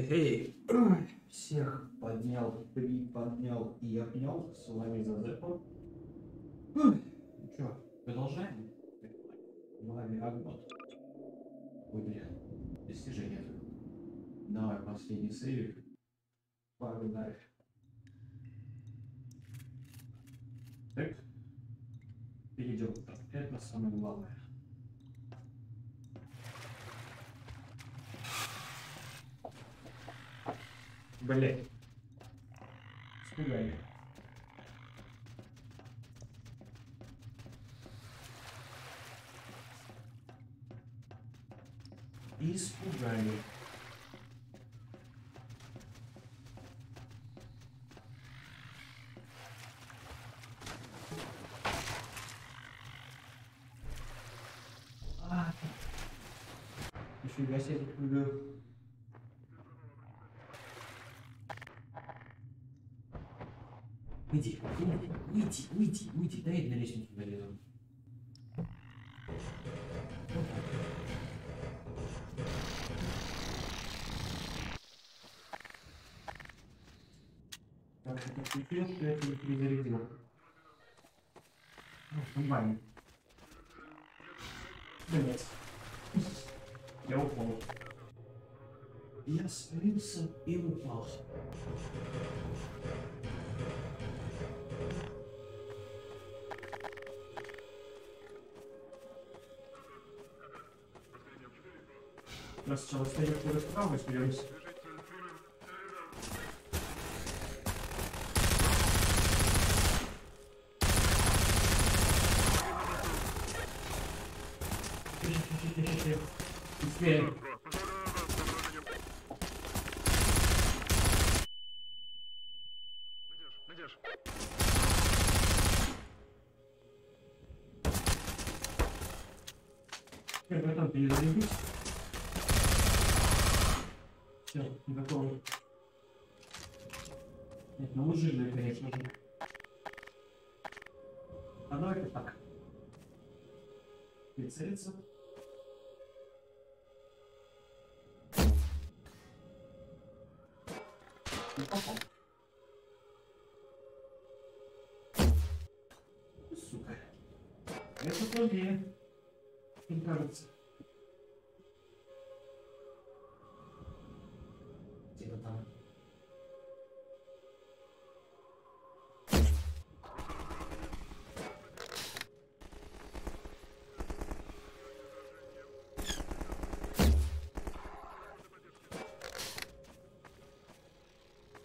Эй, всех поднял, приподнял и обнял. С вами Зазеппо. Ну что, продолжаем? Лови огонь. Ой, блядь. Достижение. Давай последний сейвик. Погнали. Так. Перейдем. Это самое главное. Блять. Спугали. Испугали. А, нифига себе, пугаю. Уйди, уйди, дай на лестницу залезу. Так, это включил, что я тебе перезарядил. Ну, нормально. Блять. Я упал. Я свалился и упал. Сейчас сначала стоим куда-то справа и сберемся. Быстрее. Теперь потом перезарядись. Все, не готовы. Нет, ну лучше жили, конечно же. А давай-ка так. Прицелиться. Не попал. Сука. Это плохие. Мне кажется.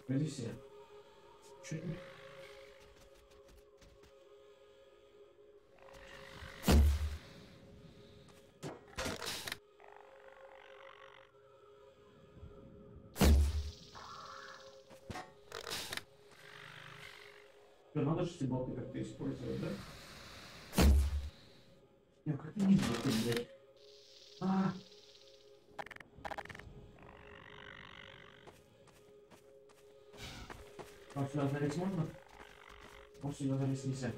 Пойди все. Чуть. Надо шестибалки как-то использовать, да? Я как-то не буду, блядь. А-а-а. Там сюда залезть можно? Там сюда залезть нельзя.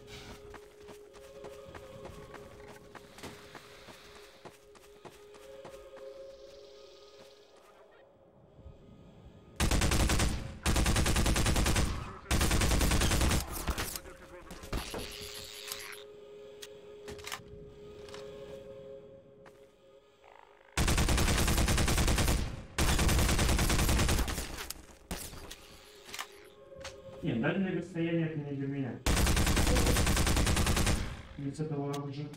Нет, дальнее расстояние это не для меня. Не с этого оружия.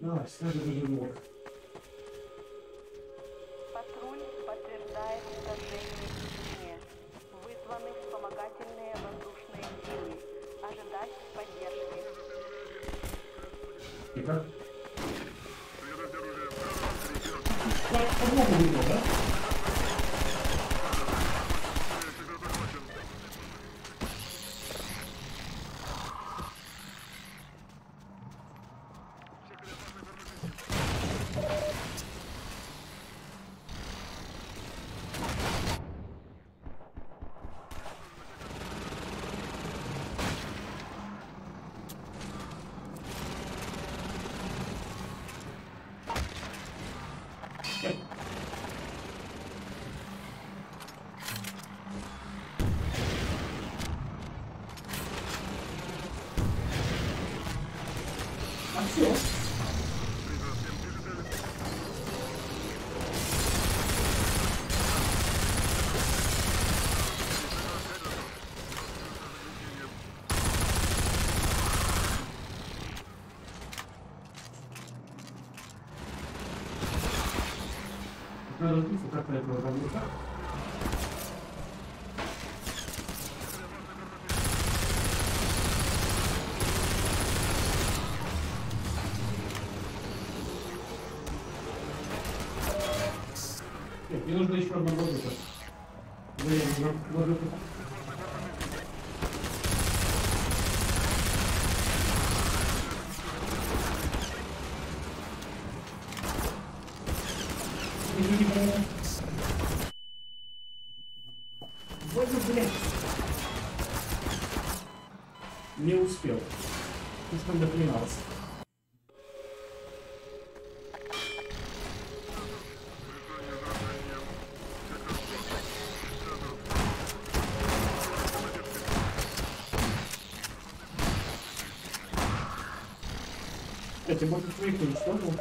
Давай, ставь зажимок. Патруль подтверждает вторжение в Чечне. Вызваны вспомогательные воздушные силы. Ожидать поддержки. И как? Подмогу выиграл, да? Нет, мне нужно еще одного лодыка. Не успел. Слишком доклинался. Кстати, может, твоих уничтожил?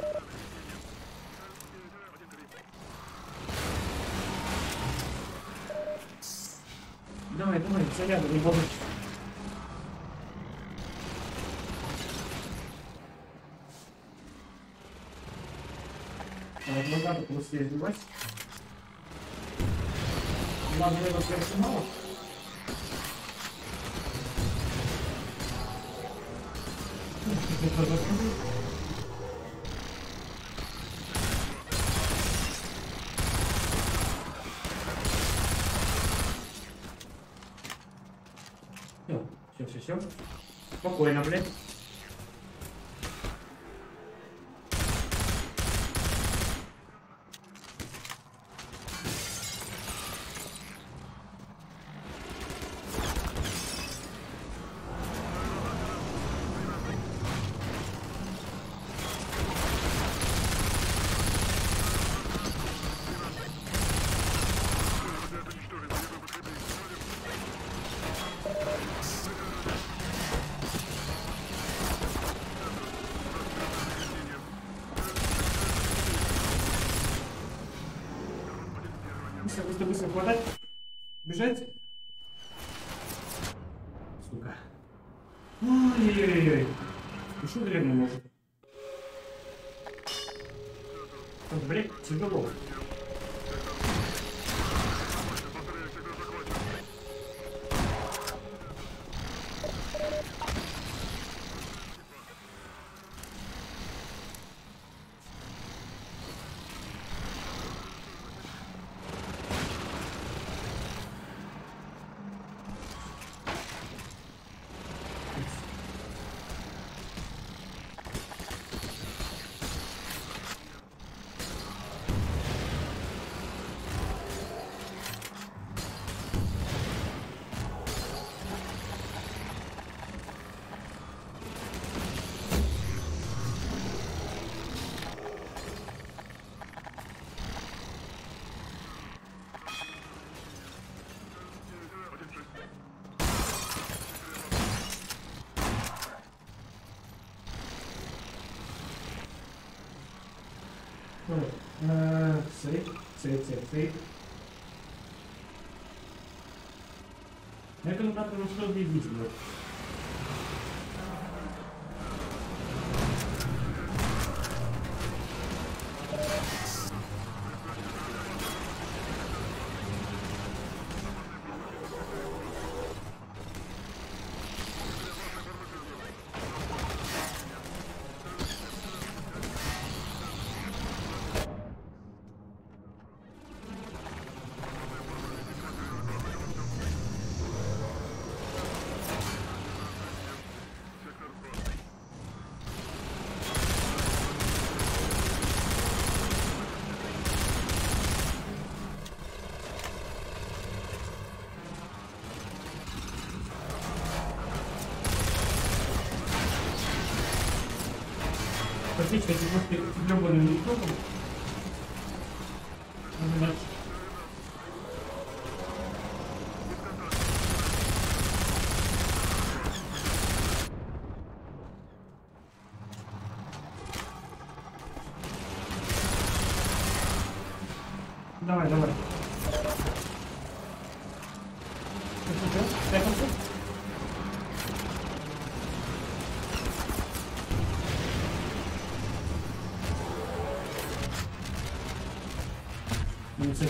Давай, давай, заряды не получится. Надо просто избивать. Надо его сверху мало. Все, все, все. Спокойно, блядь. Быстро хватать, бежать. Сука. Ой-ой-ой. Еще древний может. Блять, тяжело. Сейф. Это надо что убедить, блядь. Отлично, если просто влюбленным никогом. Dawaj, dawaj. Jak on tu? Mamy coś wziąć? Musimy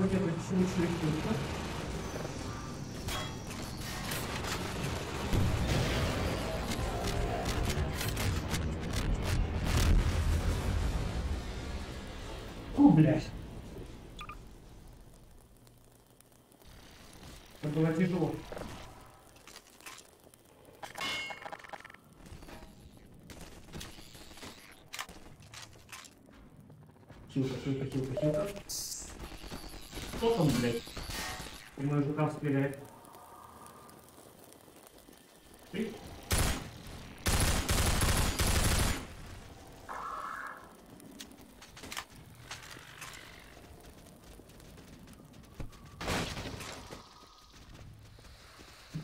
wybiegać, musimy ich tylko. Kuble! To było тяжело. Хилка, хилка, хилка, хилка. Кто там, блядь? И мой жукав стреляет. Ты?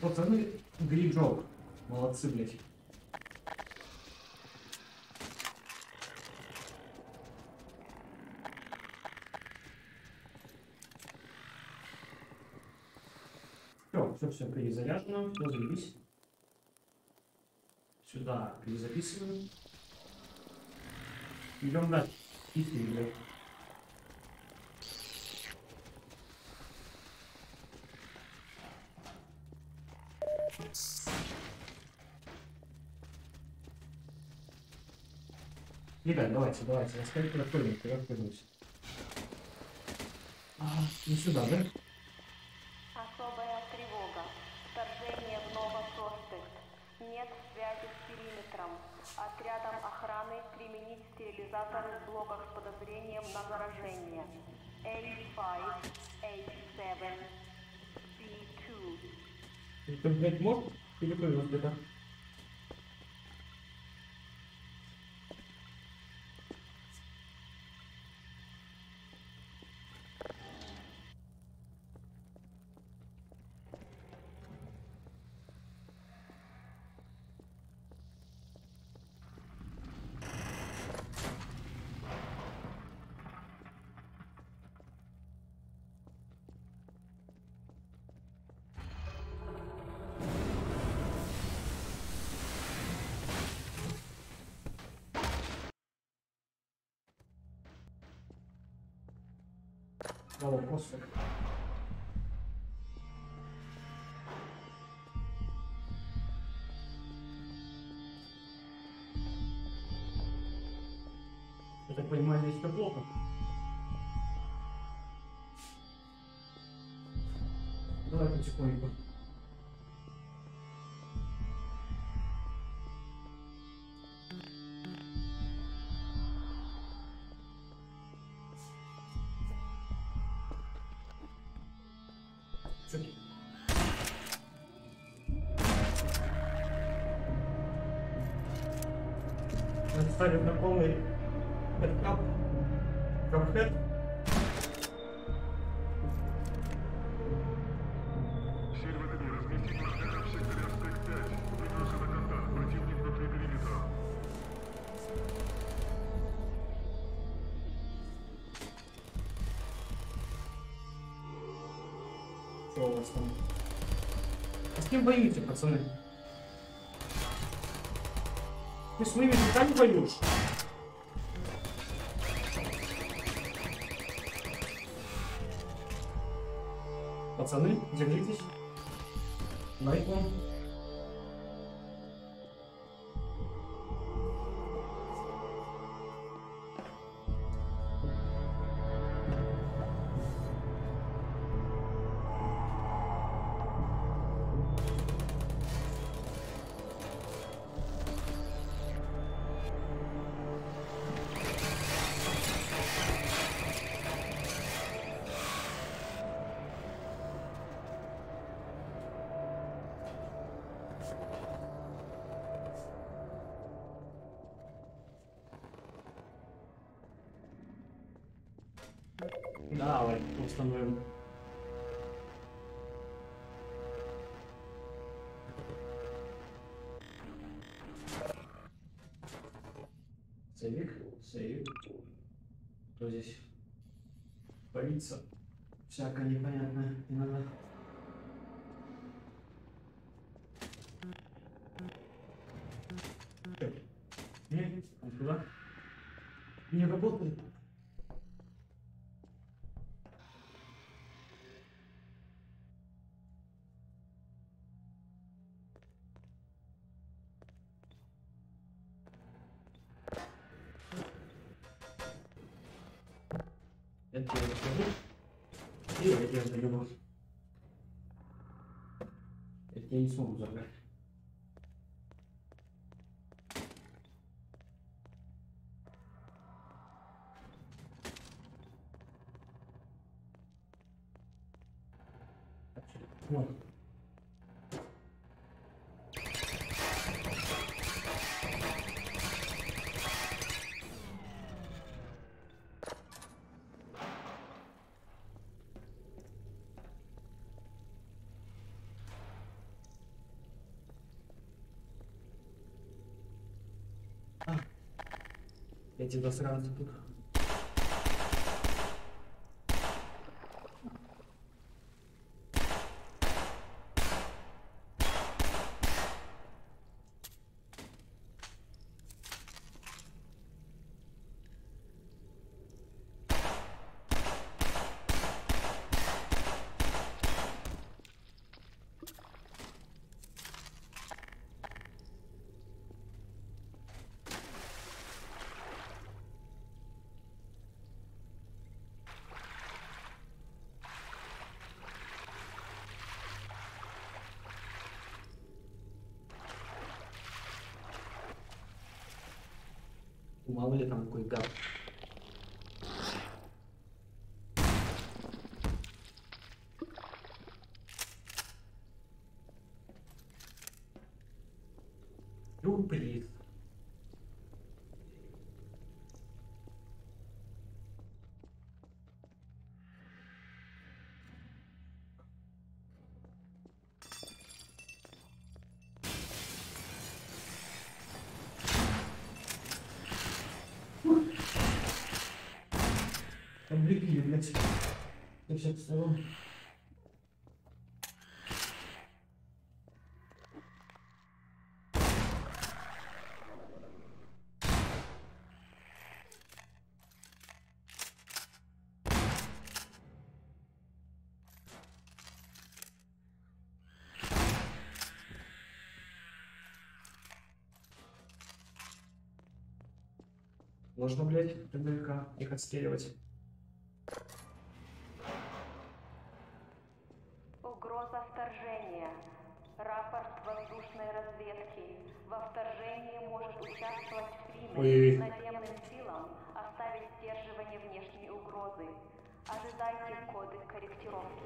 Пацаны, гриджок. Молодцы, блядь. Все перезаряжено, все заебись. Сюда перезаписываем. Идем дальше. Идем. Ребят, давайте, давайте, расскажите, расходимся. А, не сюда, да? Отрядом охраны применить стерилизаторы в блоках с подозрением на заражение. L5H7C2. Это, блядь, может? Или повернуть где-то? Давай, просто. Я так понимаю, здесь все плохо. Давай потихоньку. Ставим на полный бэкап. Капхед. Сервер не разместить врага в секторе Аспект 5. Пригласи на контакт. Противник на 3 мм. Что у вас там? А с кем воюете, пацаны? Ты своими руками воюешь? Пацаны, держитесь. Лайк вам. Давай, установим. Сейвик, сейвик. Кто здесь боится? Всякое непонятное иногда. Нет, он куда? Не работает. Это я расскажу. И я заебал. Это я не смогу забрать. Вот. Я тебя сразу тут. Мало ли там какой гад. Сюрприз. Облепили, блядь, со всех сторон. Можно, блядь, наверняка их отстреливать. Угроза вторжения. Рапорт воздушной разведки. Во вторжении может участвовать Фримен. Наземным силам оставить сдерживание внешней угрозы. Ожидайте коды корректировки.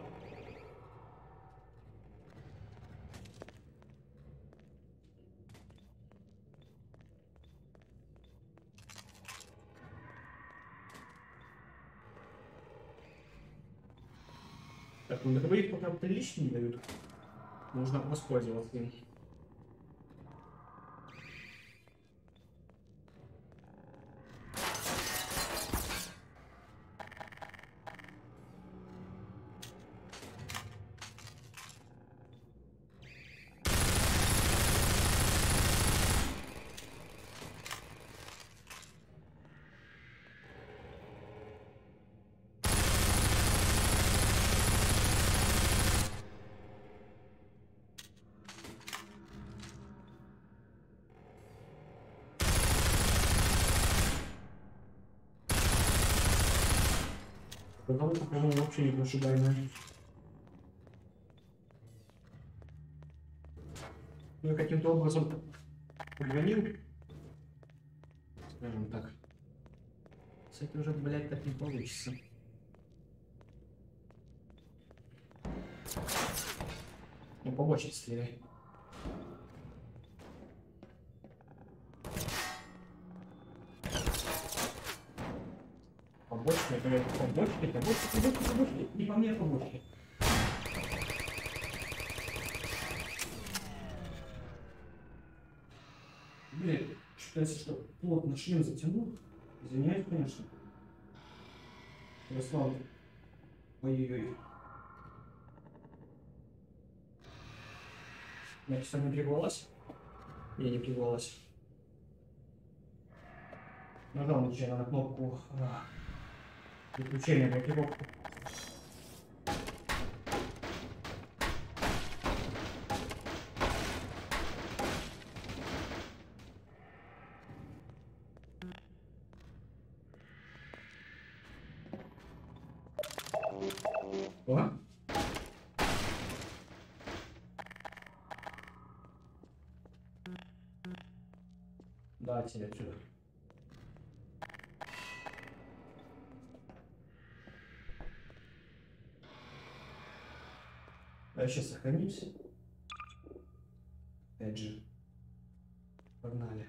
Так, ну давай их пока прилично не дают. Можно воспользоваться им. Потому что он вообще не прошибаемый. Ну и каким-то образом позвонил, скажем так. С этим уже, блядь, так не получится. Ну побольше стреляй. Побочки, не по мне побочки. Блин, считается, что плотно шлем затянул. Извиняюсь, конечно. Руслан. Ой-ой-ой. Я часами пригвалась. Я не пригвалась. Нажал случайно на кнопку переключения на кнопку. Да, тебе отсюда. А сейчас сохранимся. Опять же. Погнали.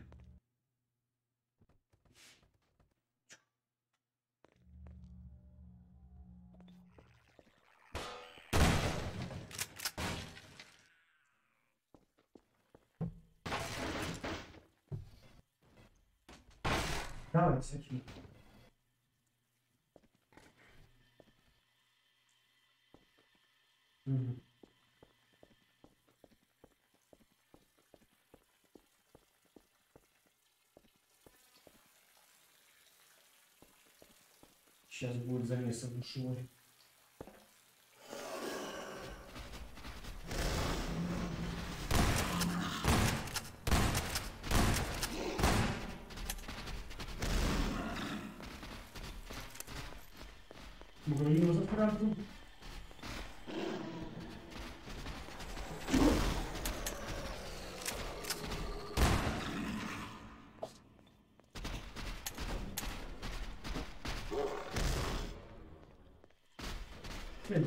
Давай, всякие. Угу. Сейчас будет замес в душевой.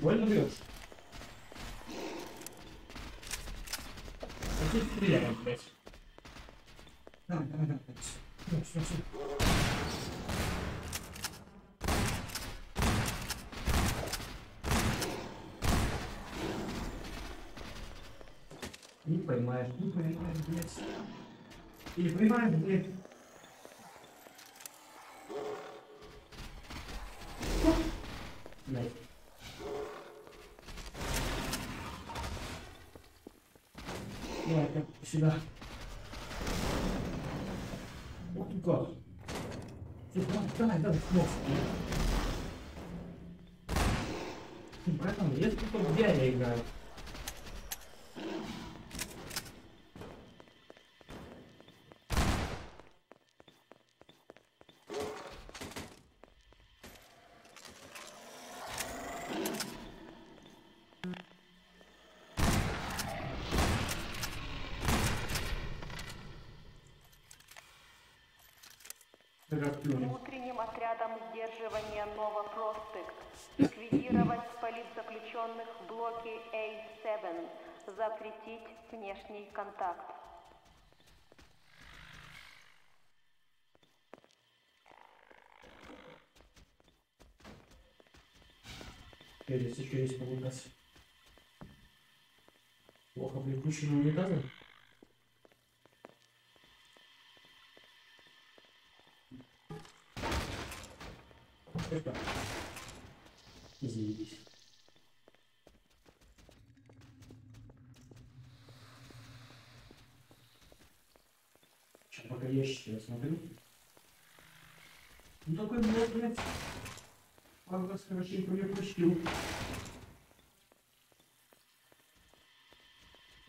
Больно бьешь. Хотя стреляем, блядь. Давай, давай, давай. Все, все, все. Не поймаешь, не поймаешь, блядь. Не поймаешь, блядь. Сюда. Ух ты как. Давай, давай, снова. Братан, я тут в дядя играю. Внутренним отрядом сдерживания Новопроспект ликвидировать политзаключенных в блоке A7, запретить внешний контакт. Здесь еще есть унитаз. Плохо прикрученные унитазы. Извинитесь. Сейчас пока ящики смотрю. Ну такой блок, блядь. Пару раз хорошенько мне прочтил.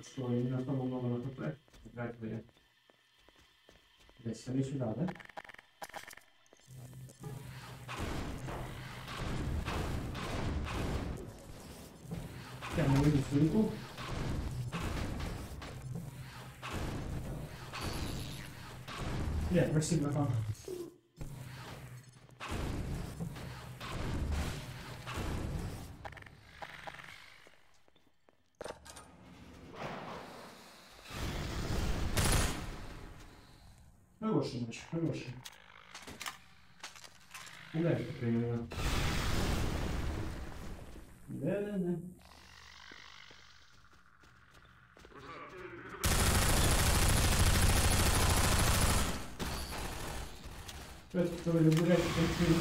Что, я не настолько много на ТП? Играть, блядь. Блядь, смотри сюда, да? Я могу выйти в руку. Нет, прости, братан. Хороший матч, хороший. Ударь, примерно. Да-да-да. Który budek kończył.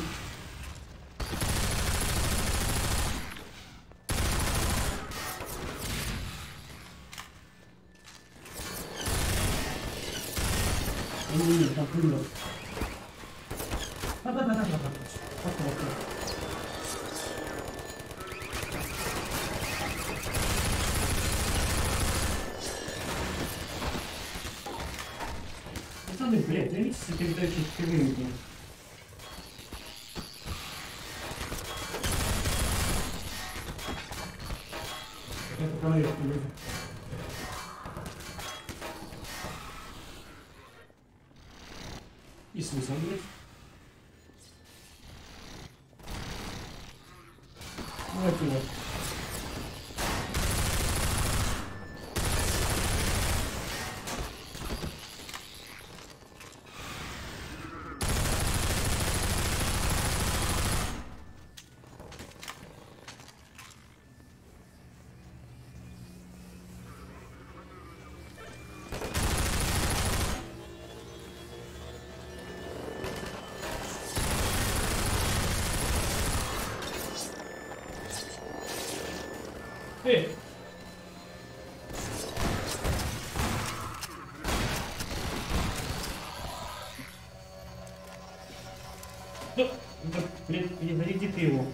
Nie, tak trudno. Блядь, да видите, когда еще впервые. Это проверка, блядь. И смысл, блядь. Вот его. Ty! No, nie będzie tyłu.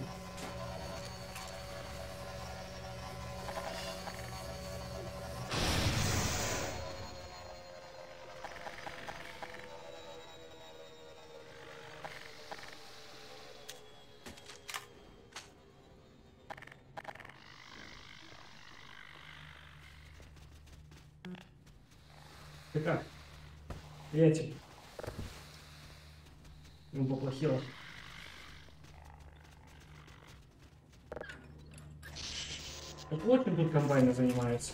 Ты как? Приятель. Ну, поплохело. Вот лопин тут комбайна занимается.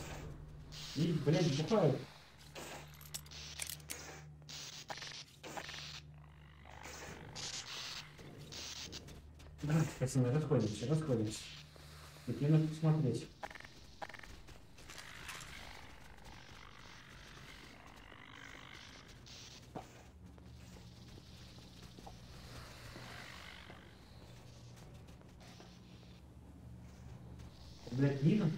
И, блядь, бухают. Давай, пацаны, расходимся. Тут мне надо посмотреть. Блядь, Нина?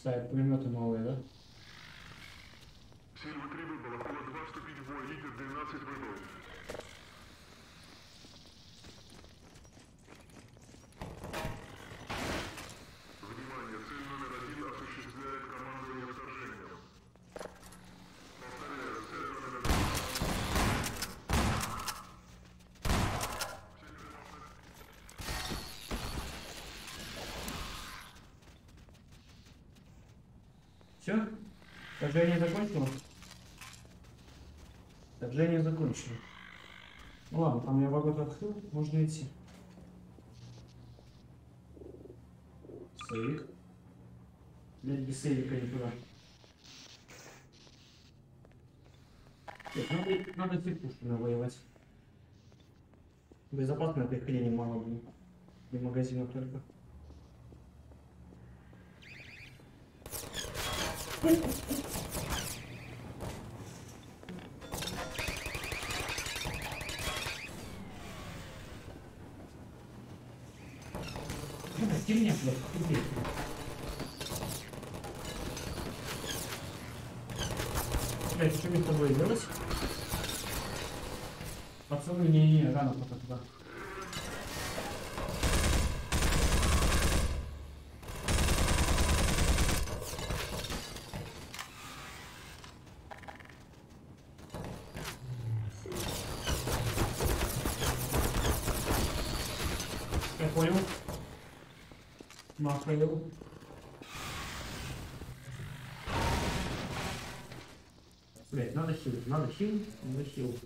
Ставят пулеметы новые, да? Сильва 3 выбыла, было 2 вступить в бой, лидер 12 выбыл. Внимание, цель номер 1 осуществляет командование вторжением. Повторяю, цель номер 1. Все? Вторжение закончило? Вторжение закончено. Ну ладно, там я вагон открыл, можно идти. Сейвик. Блять, без сейвика не было. Нет, надо фикушками воевать. Безопасно этой хрени мало было. И магазинов только. Темня, блядь, иди. Блядь, что мне с тобой делать? Пацаны, не, рано пока туда. Я понял. Махаю. Блять, надо хил, надо хил.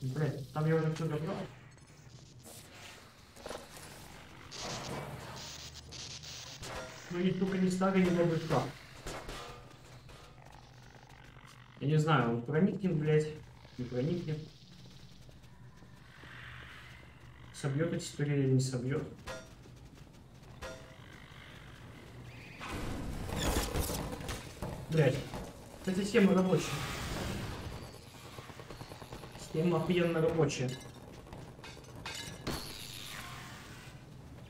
Блять, там я уже все забрал. Ну и только не ставили на бычка. Я не знаю, он проникнет, блять, не проникнет. Собьет эти турели или не собьет. Блять, эта система рабочая. Система охуенно рабочая.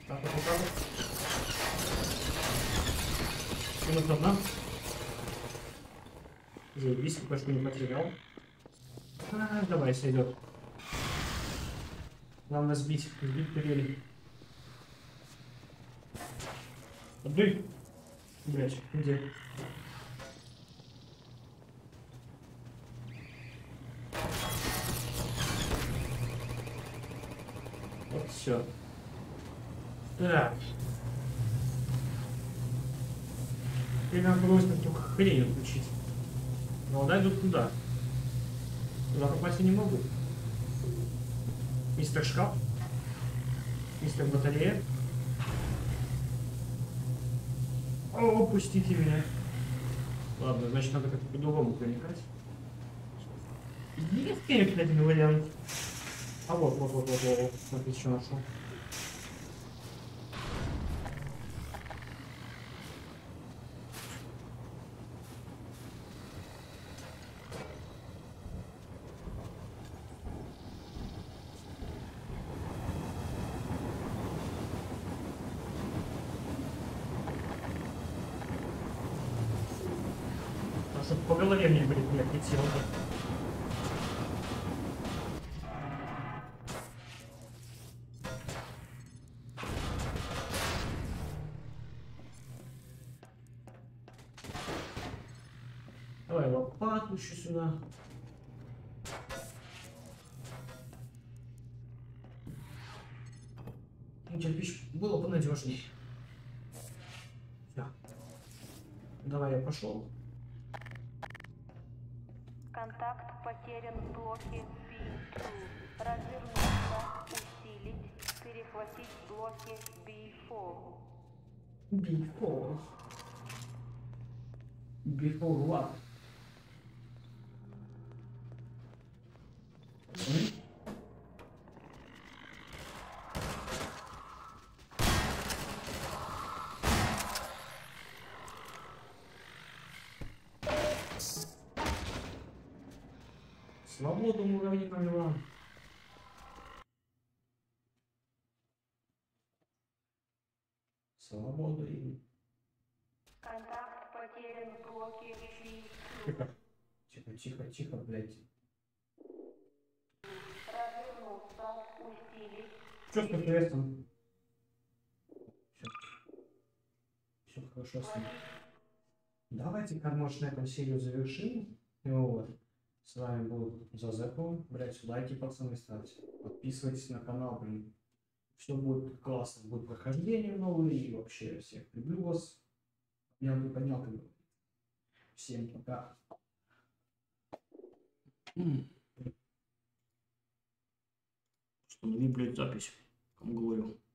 Так, вот так. Минус одна. Заебись, почти не потерял. А, давай, сойдет. Главное сбить турели. Отдуй. Блять, где? Все. Так. Теперь нам просто эту хрень отключить. Молодая идут туда. Туда попасть я не могу. Мистер Шкаф. Мистер Батарея. О, пустите меня. Ладно, значит надо как-то по-другому проникать. Есть, конечно, один вариант. А вот, смотри, что нашел. А чтоб по голове мне, блин, не отлетело. Давай лопату еще сюда. Ну, кирпич было бы надежней. Все. Давай я пошел. Контакт потерян в блоке B2. Развернуться, усилить, перехватить блоки B4. B4. B4 what? Свободу мы уровень поняла. Свободу и... Контакт потерян в блоке. Тихо, тихо, тихо, тихо, блядь. Что с интересным? Все хорошо с ним. Давайте кармаш на этом серию завершим. И вот. С вами был Зазеппо. Блять, лайки, пацаны, ставьте. Подписывайтесь на канал, блин. Все будет классно. Будет прохождение новые. И вообще всех люблю вас. Я бы понял, как бы. Всем пока. Установи, блядь, запись. Кому говорю.